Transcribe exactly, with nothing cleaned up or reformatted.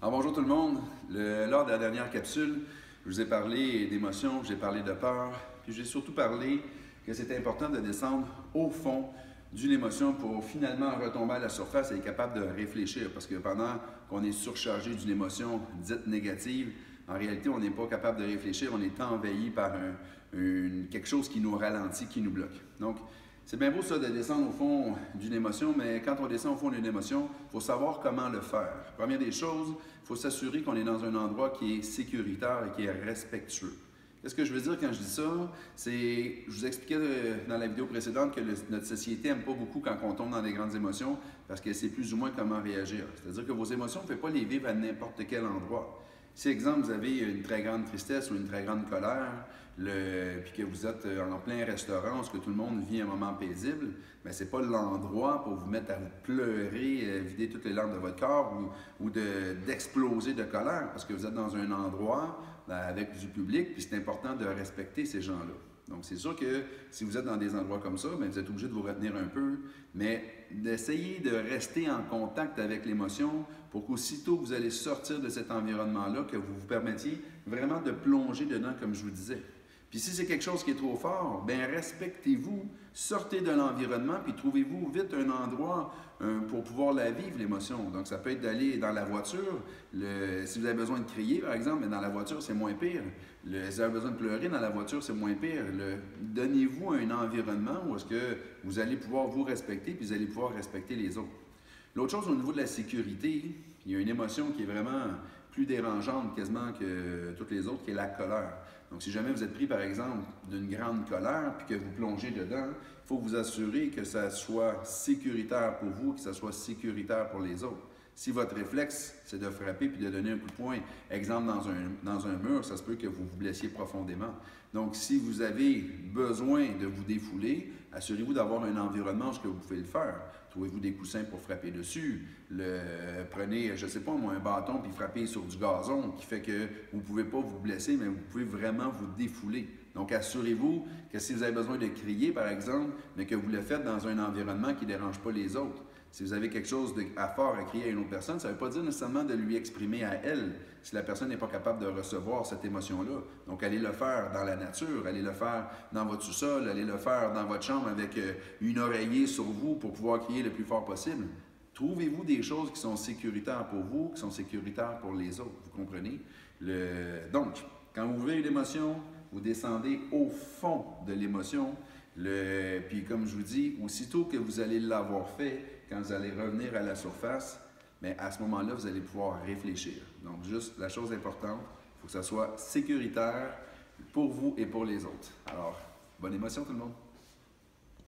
Alors bonjour tout le monde. Le, lors de la dernière capsule, je vous ai parlé d'émotions, j'ai parlé de peur, puis j'ai surtout parlé que c'était important de descendre au fond d'une émotion pour finalement retomber à la surface et être capable de réfléchir. Parce que pendant qu'on est surchargé d'une émotion dite négative, en réalité, on n'est pas capable de réfléchir, on est envahi par un, une, quelque chose qui nous ralentit, qui nous bloque. Donc, c'est bien beau ça de descendre au fond d'une émotion, mais quand on descend au fond d'une émotion, il faut savoir comment le faire. Première des choses, il faut s'assurer qu'on est dans un endroit qui est sécuritaire et qui est respectueux. Qu'est-ce que je veux dire quand je dis ça? C'est, je vous expliquais dans la vidéo précédente que le, notre société n'aime pas beaucoup quand on tombe dans des grandes émotions parce qu'elle sait plus ou moins comment réagir. C'est-à-dire que vos émotions, vous ne pouvez pas les vivre à n'importe quel endroit. Si, exemple, vous avez une très grande tristesse ou une très grande colère, le, puis que vous êtes en plein restaurant, parce que tout le monde vit un moment paisible, mais ce n'est pas l'endroit pour vous mettre à vous pleurer, vider toutes les larmes de votre corps ou, ou d'exploser de, de colère, parce que vous êtes dans un endroit avec du public, puis c'est important de respecter ces gens-là. Donc, c'est sûr que si vous êtes dans des endroits comme ça, bien, vous êtes obligé de vous retenir un peu, mais d'essayer de rester en contact avec l'émotion pour qu'aussitôt que vous allez sortir de cet environnement-là, que vous vous permettiez vraiment de plonger dedans, comme je vous disais. Puis si c'est quelque chose qui est trop fort, bien respectez-vous, sortez de l'environnement, puis trouvez-vous vite un endroit euh, pour pouvoir la vivre, l'émotion. Donc ça peut être d'aller dans la voiture, le, si vous avez besoin de crier par exemple, mais dans la voiture c'est moins pire. Le, si vous avez besoin de pleurer, dans la voiture c'est moins pire. Donnez-vous un environnement où est-ce que vous allez pouvoir vous respecter, puis vous allez pouvoir respecter les autres. L'autre chose au niveau de la sécurité, il y a une émotion qui est vraiment plus dérangeante quasiment que toutes les autres, qui est la colère. Donc, si jamais vous êtes pris, par exemple, d'une grande colère puis que vous plongez dedans, il faut vous assurer que ça soit sécuritaire pour vous, que ça soit sécuritaire pour les autres. Si votre réflexe, c'est de frapper puis de donner un coup de poing, exemple dans un, dans un mur, ça se peut que vous vous blessiez profondément. Donc, si vous avez besoin de vous défouler, assurez-vous d'avoir un environnement où vous pouvez le faire. Trouvez-vous des coussins pour frapper dessus. Le, prenez, je ne sais pas moi, un bâton puis frappez sur du gazon qui fait que vous ne pouvez pas vous blesser, mais vous pouvez vraiment vous défouler. Donc, assurez-vous que si vous avez besoin de crier, par exemple, mais que vous le faites dans un environnement qui ne dérange pas les autres. Si vous avez quelque chose de à fort à crier à une autre personne, ça ne veut pas dire nécessairement de lui exprimer à elle si la personne n'est pas capable de recevoir cette émotion-là. Donc, allez le faire dans la nature, allez le faire dans votre sous-sol, allez le faire dans votre chambre avec une oreiller sur vous pour pouvoir crier le plus fort possible. Trouvez-vous des choses qui sont sécuritaires pour vous, qui sont sécuritaires pour les autres, vous comprenez? Le... Donc, quand vous vivez une émotion, vous descendez au fond de l'émotion. Le... Puis, comme je vous dis, aussitôt que vous allez l'avoir fait, quand vous allez revenir à la surface, mais à ce moment-là, vous allez pouvoir réfléchir. Donc, juste la chose importante, il faut que ça soit sécuritaire pour vous et pour les autres. Alors, bonne émotion tout le monde!